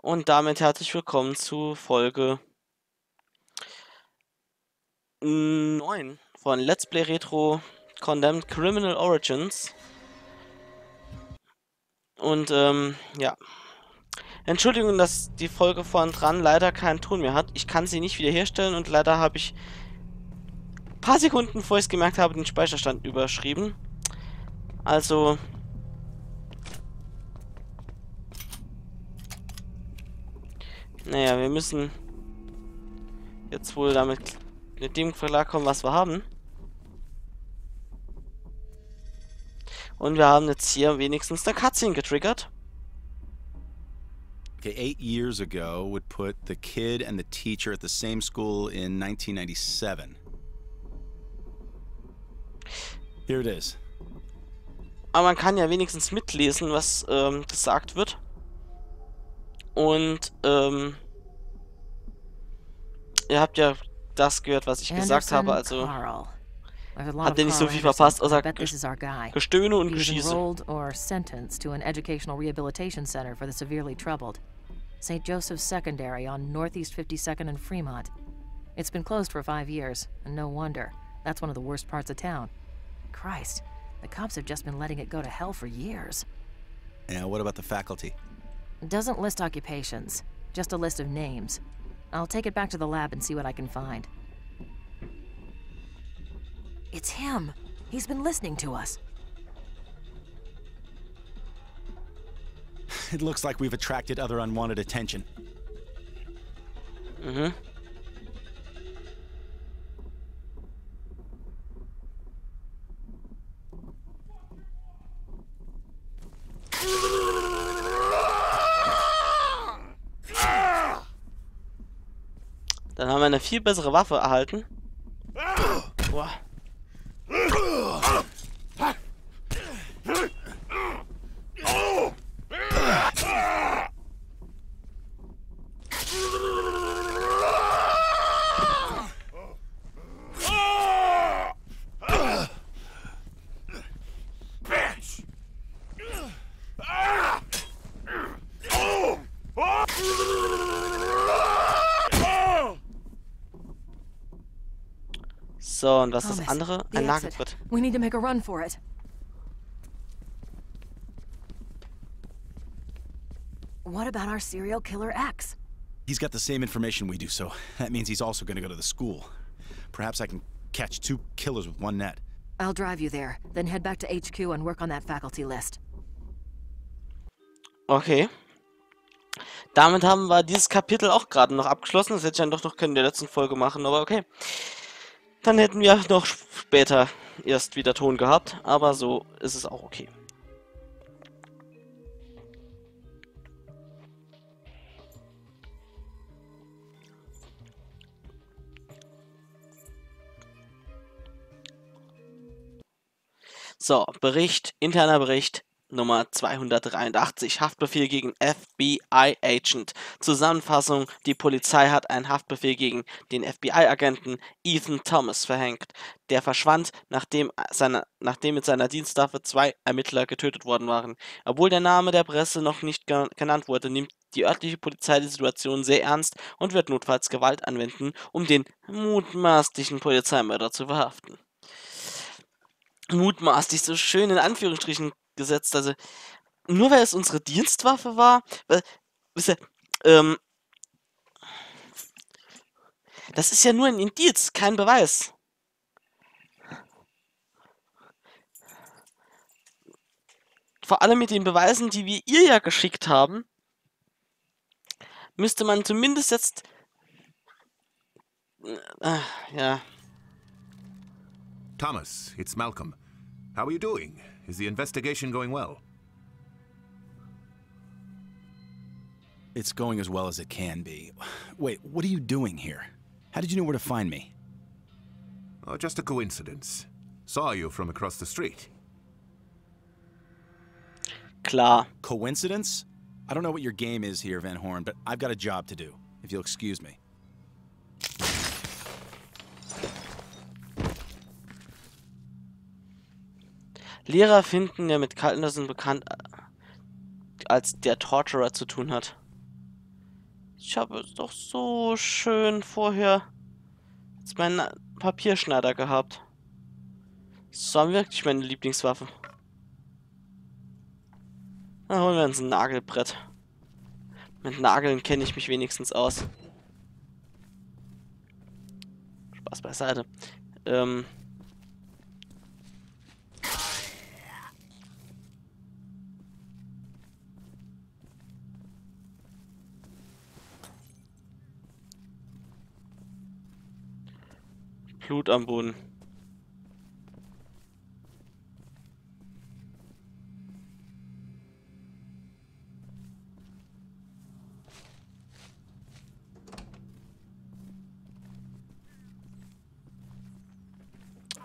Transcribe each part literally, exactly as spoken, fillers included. Und damit herzlich willkommen zu Folge neun von Let's Play Retro Condemned Criminal Origins. Und ähm, ja. Entschuldigung, dass die Folge vorhin dran leider keinen Ton mehr hat. Ich kann sie nicht wiederherstellen und leider habe ich ein paar Sekunden, bevor ich es gemerkt habe, den Speicherstand überschrieben. Also... Naja, wir müssen jetzt wohl damit mit dem klarkommen, was wir haben. Und wir haben jetzt hier wenigstens eine Cutscene getriggert. Okay, eight years ago would put the kid and the teacher at the same school in nineteen ninety-seven. Here it is. Aber man kann ja wenigstens mitlesen, was ähm, gesagt wird. Und, ähm, ihr habt ja das gehört, was ich Anderson, gesagt habe, also Carl. Habt ihr nicht so viel verpasst, außer Gestöhne und Geschieße. Saint Joseph's Secondary on Northeast fifty-second and Fremont. It's been closed for five years, and no wonder. That's one of the worst parts of town. Christ, the cops have just been letting it go to hell for years. And what about the faculty? Doesn't list occupations, just a list of names. I'll take it back to the lab and see what I can find. It's him. He's been listening to us. It looks like we've attracted other unwanted attention. Mhm. Dann haben wir eine viel bessere Waffe erhalten. Boah. So, und was ist das andere? Ein Nagelbrett. We need to make a run for it. What about our serial killer X? He's got the same information we do, so that means he's also going to go to the school. Perhaps I can catch two killers with one net. I'll drive you there, then head back to H Q and work on that faculty list. Okay. Damit haben wir dieses Kapitel auch gerade noch abgeschlossen. Das hätte ich dann doch noch können in der letzten Folge machen, aber okay. Dann hätten wir noch später erst wieder Ton gehabt, aber so ist es auch okay. So, Bericht, interner Bericht Nummer zweihundertdreiundachtzig, Haftbefehl gegen F B I-Agent. Zusammenfassung, die Polizei hat einen Haftbefehl gegen den F B I-Agenten Ethan Thomas verhängt. Der verschwand, nachdem, seine, nachdem mit seiner Dienstwaffe zwei Ermittler getötet worden waren. Obwohl der Name der Presse noch nicht genannt wurde, nimmt die örtliche Polizei die Situation sehr ernst und wird notfalls Gewalt anwenden, um den mutmaßlichen Polizeimörder zu verhaften. Mutmaßlich, so schön in Anführungsstrichen gesetzt, also nur weil es unsere Dienstwaffe war, weil, wisst ihr, ähm, das ist ja nur ein Indiz, kein Beweis. Vor allem mit den Beweisen, die wir ihr ja geschickt haben, müsste man zumindest jetzt, äh, ja. Thomas, it's Malcolm. How are you doing? Is the investigation going well? It's going as well as it can be. Wait, what are you doing here? How did you know where to find me? Oh, just a coincidence. Saw you from across the street. Klar. Coincidence? I don't know what your game is here, Van Horn, but I've got a job to do, if you'll excuse me. Lehrer finden, der mit Kaltensohn bekannt als der Torturer zu tun hat. Ich habe es doch so schön vorher jetzt meinen Papierschneider gehabt. So haben wir wirklich meine Lieblingswaffe. Dann holen wir uns ein Nagelbrett. Mit Nageln kenne ich mich wenigstens aus. Spaß beiseite. Ähm... Blut am Boden.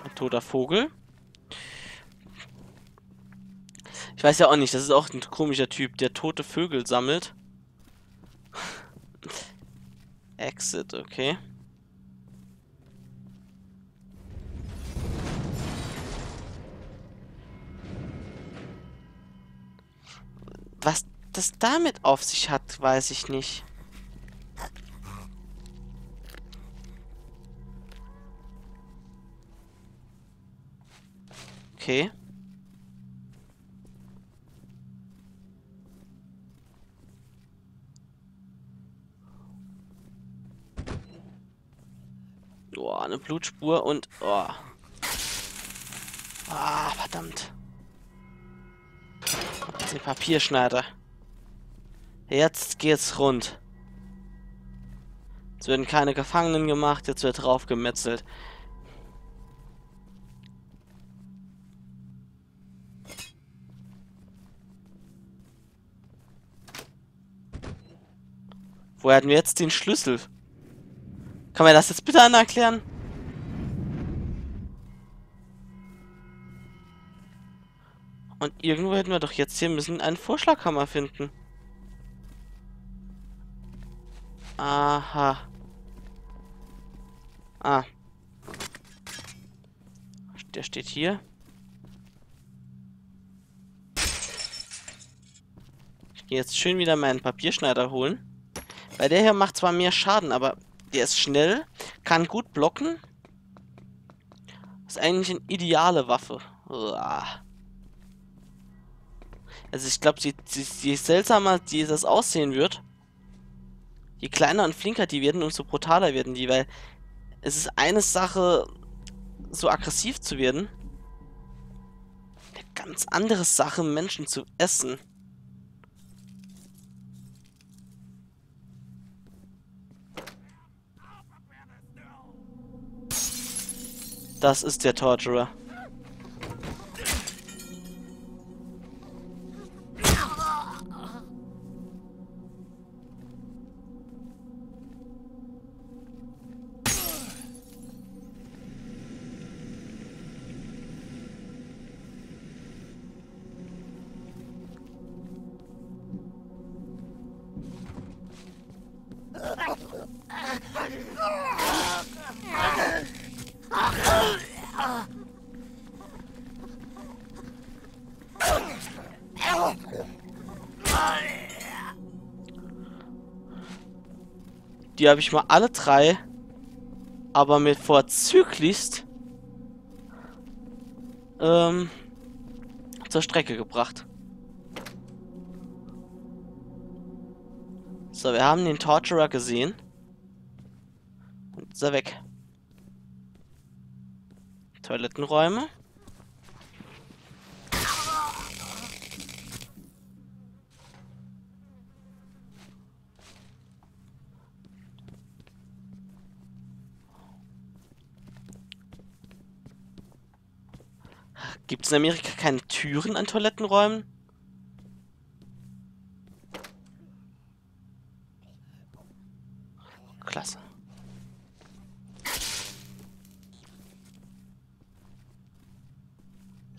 Ein toter Vogel. Ich weiß ja auch nicht, das ist auch ein komischer Typ, der tote Vögel sammelt. Exit, okay. Was das damit auf sich hat, weiß ich nicht. Okay. Oh, eine Blutspur und... Oh. Ah, verdammt. Den Papierschneider. Jetzt geht's rund. Jetzt werden keine Gefangenen gemacht, jetzt wird drauf gemetzelt. Woher hatten wir jetzt den Schlüssel? Kann mir das jetzt bitte einer erklären? Und irgendwo hätten wir doch jetzt hier müssen einen Vorschlaghammer finden. Aha. Ah. Der steht hier. Ich gehe jetzt schön wieder meinen Papierschneider holen. Weil der hier macht zwar mehr Schaden, aber der ist schnell, kann gut blocken. Ist eigentlich eine ideale Waffe. Uah. Also ich glaube, je, je, je seltsamer die das aussehen wird, je kleiner und flinker die werden, umso brutaler werden die, weil es ist eine Sache, so aggressiv zu werden, eine ganz andere Sache, Menschen zu essen. Das ist der Torturer. Die habe ich mal alle drei, aber mit vorzüglichst ähm, zur Strecke gebracht. So, wir haben den Torturer gesehen. Und ist er weg. Toilettenräume. Gibt es in Amerika keine Türen an Toilettenräumen? Klasse.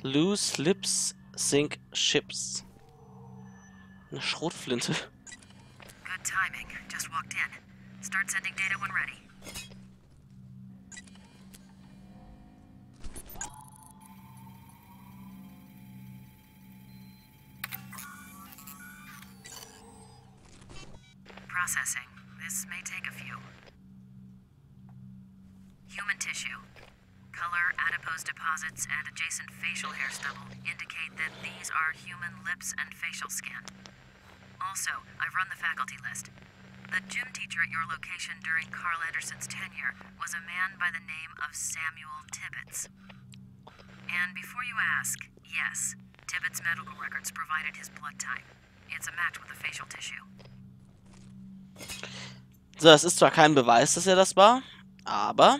Loose Lips Sink Ships. Eine Schrotflinte. Good timing. Just walked in. Start sending data when ready. Processing. This may take a few. Human tissue. Color, adipose deposits, and adjacent facial hair stubble indicate that these are human lips and facial skin. Also, I've run the faculty list. The gym teacher at your location during Carl Anderson's tenure was a man by the name of Samuel Tibbetts. And before you ask, yes, Tibbetts' medical records provided his blood type. It's a match with the facial tissue. So, es ist zwar kein Beweis, dass er das war, aber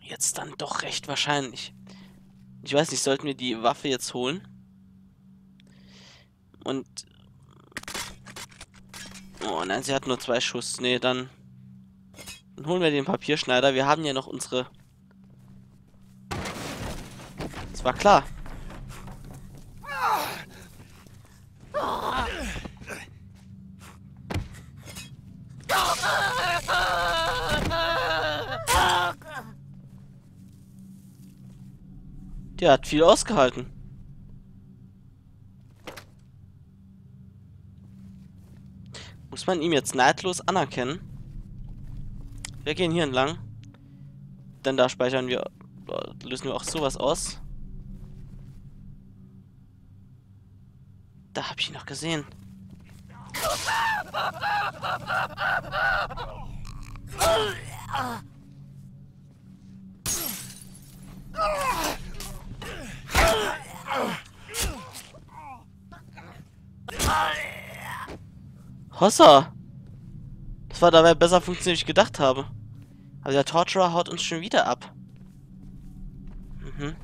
jetzt dann doch recht wahrscheinlich. Ich weiß nicht, sollten wir die Waffe jetzt holen? Und... oh nein, sie hat nur zwei Schuss. Nee, dann... dann holen wir den Papierschneider. Wir haben ja noch unsere... das war klar. Der hat viel ausgehalten. Muss man ihm jetzt neidlos anerkennen. Wir gehen hier entlang. Denn da speichern wir... lösen wir auch sowas aus. Da hab ich ihn noch gesehen. Hossa! Das war dabei besser funktioniert, als ich gedacht habe. Aber der Torturer haut uns schon wieder ab. Mhm.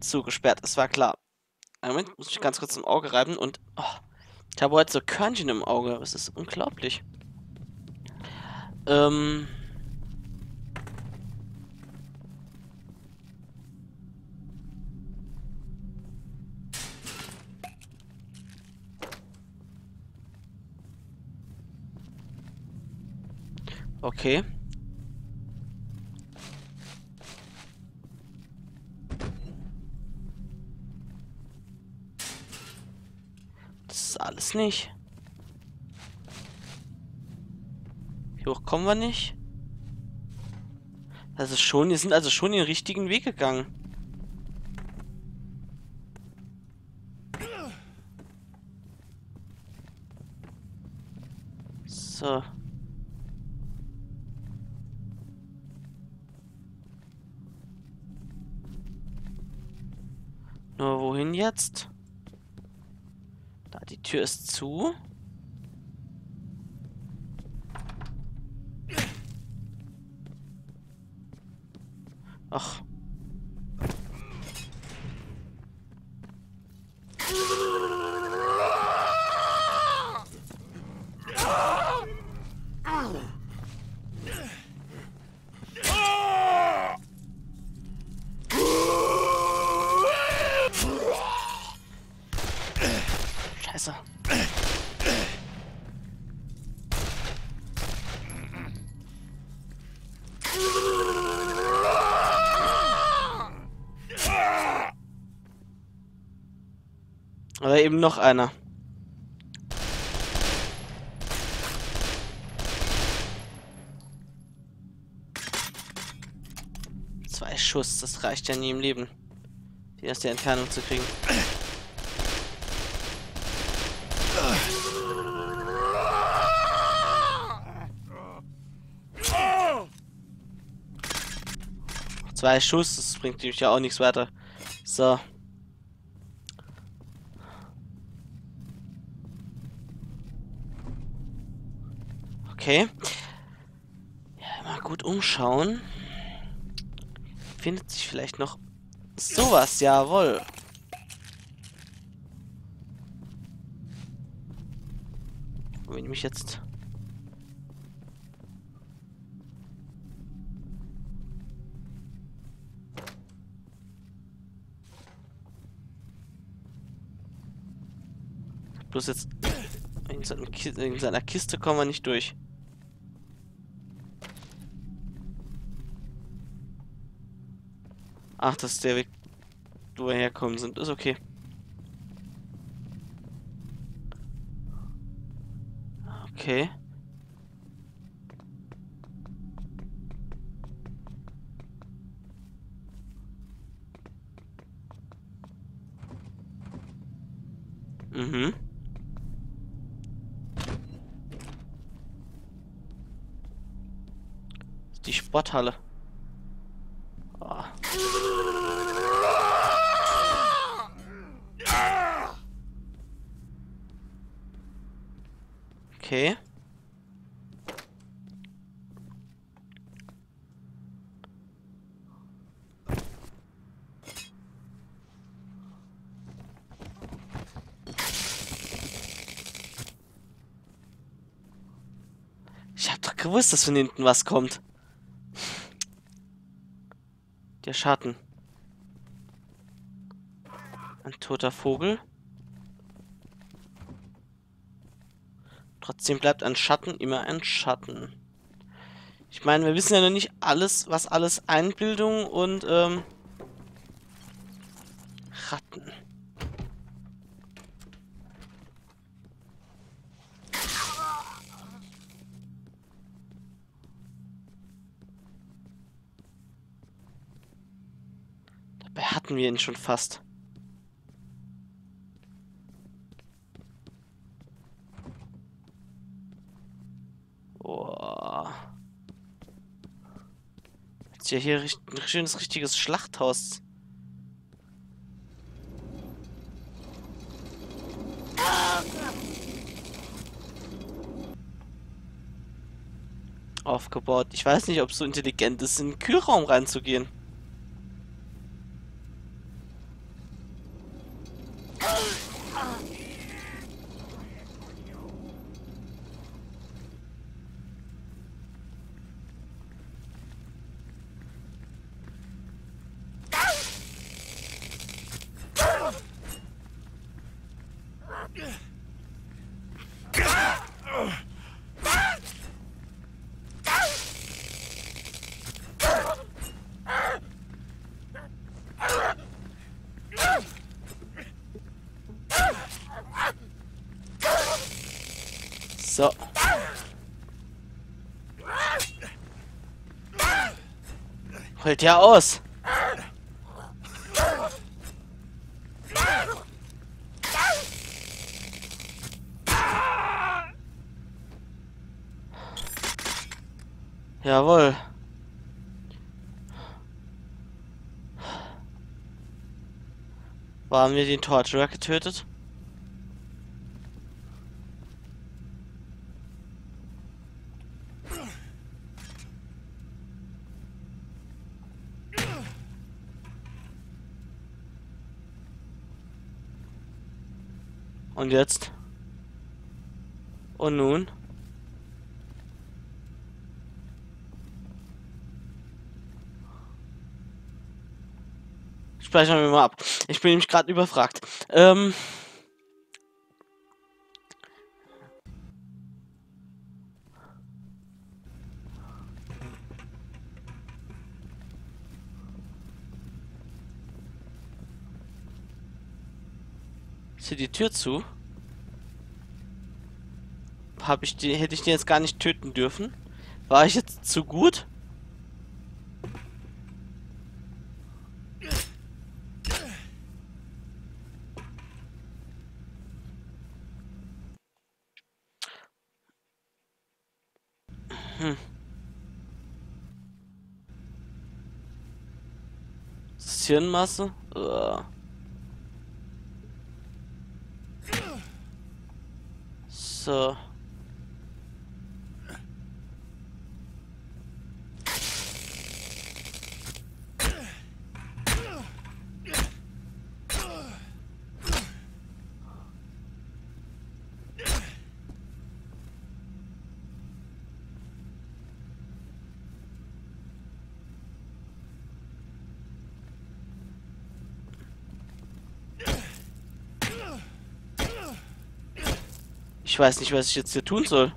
Zugesperrt, es war klar. Einen Moment, muss ich ganz kurz im Auge reiben und... oh, ich habe heute so Körnchen im Auge. Das ist unglaublich. Ähm... Okay. Das ist alles nicht. Hier hoch kommen wir nicht. Also schon, wir sind also schon den richtigen Weg gegangen. So. Nur wohin jetzt? Da, die Tür ist zu. Ach. Oder eben noch einer. Zwei Schuss, das reicht ja nie im Leben, die aus der Entfernung zu kriegen. Zwei Schuss, das bringt nämlich ja auch nichts weiter. So. Okay. Ja, mal gut umschauen. Findet sich vielleicht noch sowas, jawohl. Wo bin ich jetzt? Bloß jetzt in so einer Kiste, in so einer Kiste kommen wir nicht durch. Ach, das ist der Weg, wo wir herkommen sind. Ist okay. Okay. Mhm. Die Sporthalle. Oh. Okay. Ich hab doch gewusst, dass von hinten was kommt. Der Schatten. Ein toter Vogel. Trotzdem bleibt ein Schatten immer ein Schatten. Ich meine, wir wissen ja noch nicht alles, was alles Einbildung und ähm, Ratten. Dabei hatten wir ihn schon fast. Ja, hier ein schönes, richtiges Schlachthaus. Aufgebaut. Ich weiß nicht, ob es so intelligent ist, in den Kühlraum reinzugehen. So. Holt ja aus. Jawohl. Haben wir den Torturer getötet? Und jetzt? Und nun? Speichern wir mal ab. Ich bin nämlich gerade überfragt. Ähm. Ist hier die Tür zu? Hab ich die, hätte ich den jetzt gar nicht töten dürfen? War ich jetzt zu gut? Hm. Das ist Hirnmasse? Uh. So. Ich weiß nicht, was ich jetzt hier tun soll.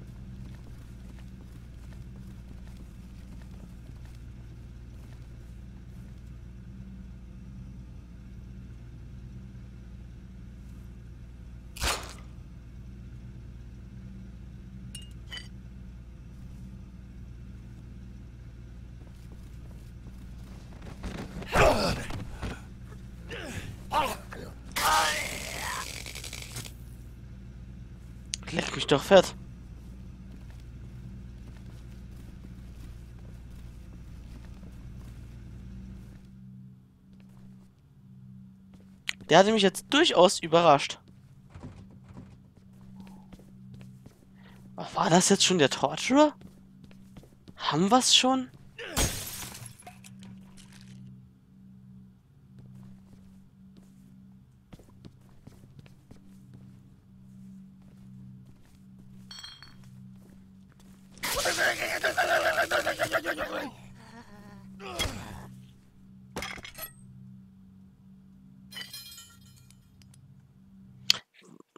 Leck mich doch fett. Der hatte mich jetzt durchaus überrascht. War das jetzt schon der Torturer? Haben wir's schon?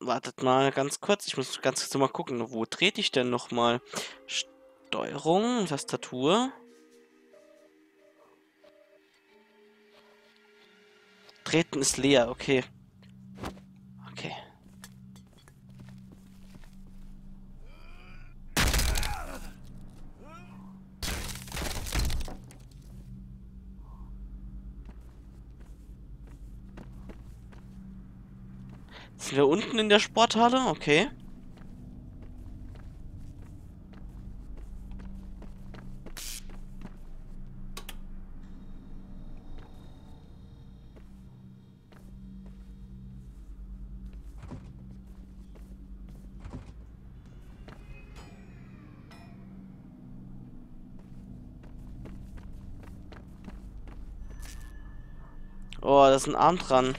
Wartet mal ganz kurz, ich muss ganz kurz mal gucken, wo trete ich denn nochmal? Steuerung, Tastatur. Treten ist leer, okay. Okay. Sind wir unten in der Sporthalle? Okay. Oh, da ist ein Arm dran.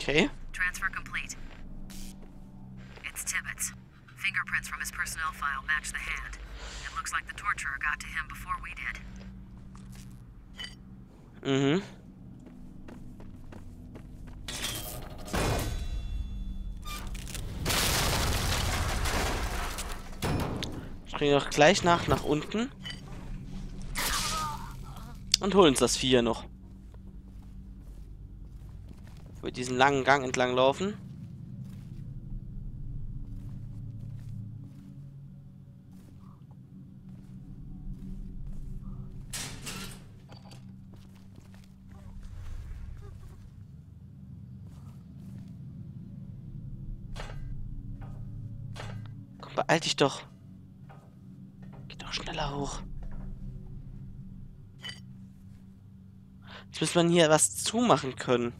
Okay. Transfer complete. It's Tibbetts. Fingerprints from his personnel file match the hand. It looks like the torturer got to him before we did. Mhm. Ich springe doch gleich nach nach unten und holen uns das Vier noch. Diesen langen Gang entlang laufen. Komm, beeil dich doch. Geh doch schneller hoch. Jetzt muss man hier was zumachen können.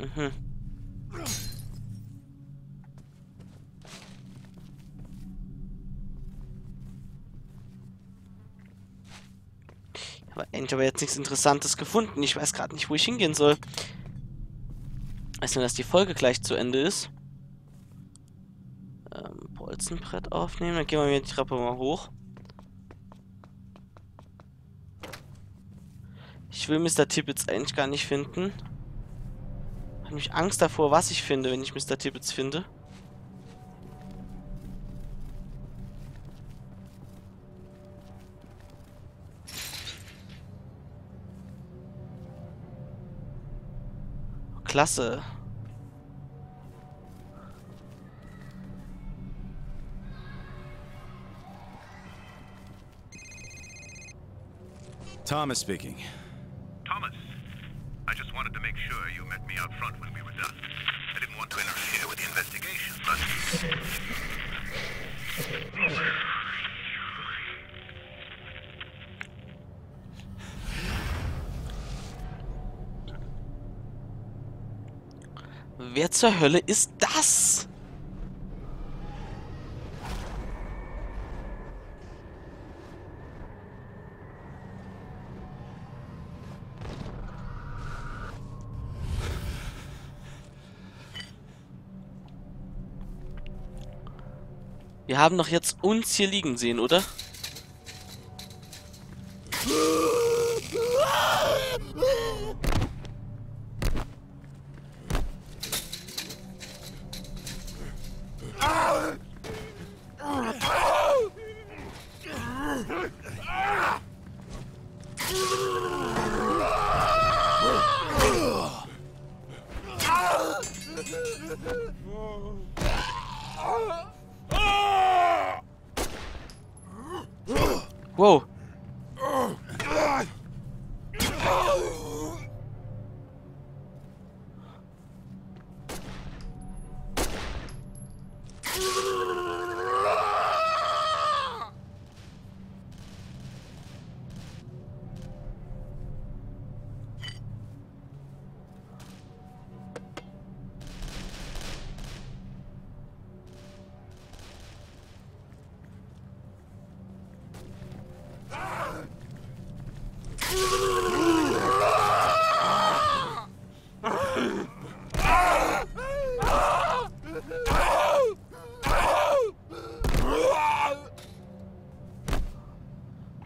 Mhm. Aber endlich habe ich jetzt nichts Interessantes gefunden. Ich weiß gerade nicht, wo ich hingehen soll. Weißt du, dass die Folge gleich zu Ende ist? Ähm, Bolzenbrett aufnehmen. Dann gehen wir mir die Treppe mal hoch. Ich will Mister Tibbetts eigentlich gar nicht finden. Ich habe mich Angst davor, was ich finde, wenn ich Mister Tibbetts finde. Klasse. Thomas speaking. Out front when we were done. I didn't want to interfere with the investigation, but wer zur Hölle ist das? Wir haben doch jetzt uns hier liegen sehen, oder? Wow.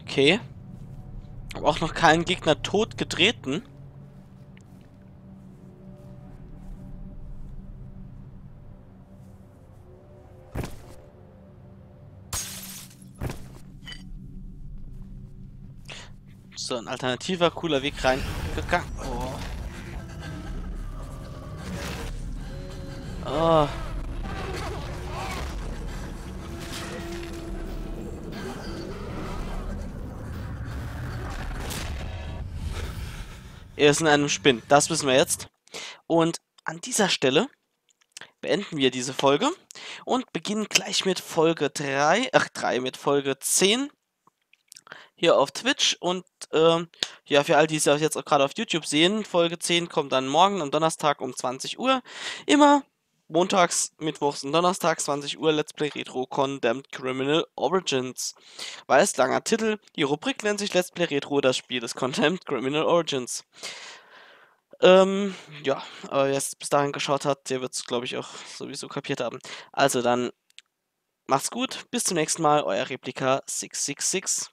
Okay. Hab auch noch keinen Gegner tot getreten. So, ein alternativer, cooler Weg rein. Oh. Oh. Er ist in einem Spinn. Das wissen wir jetzt. Und an dieser Stelle beenden wir diese Folge und beginnen gleich mit Folge drei, ach drei, mit Folge zehn hier auf Twitch. Und äh, ja, für all die, die es jetzt auch gerade auf YouTube sehen, Folge zehn kommt dann morgen am Donnerstag um zwanzig Uhr. Immer montags, mittwochs und donnerstags zwanzig Uhr Let's Play Retro Condemned Criminal Origins. Weiß, langer Titel. Die Rubrik nennt sich Let's Play Retro, das Spiel des Condemned Criminal Origins. Ähm, ja, aber wer es bis dahin geschaut hat, der wird es, glaube ich, auch sowieso kapiert haben. Also dann, macht's gut, bis zum nächsten Mal, euer Replika sechs sechs sechs.